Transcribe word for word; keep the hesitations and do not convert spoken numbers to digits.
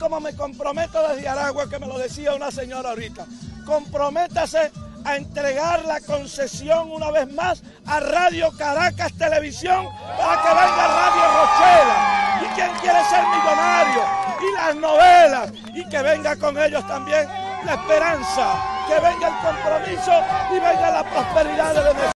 Como me comprometo desde Aragua, que me lo decía una señora ahorita, comprométase a entregar la concesión una vez más a Radio Caracas Televisión para que venga Radio Rochela y Quien Quiere Ser Millonario y las novelas, y que venga con ellos también la esperanza, que venga el compromiso y venga la prosperidad de Venezuela.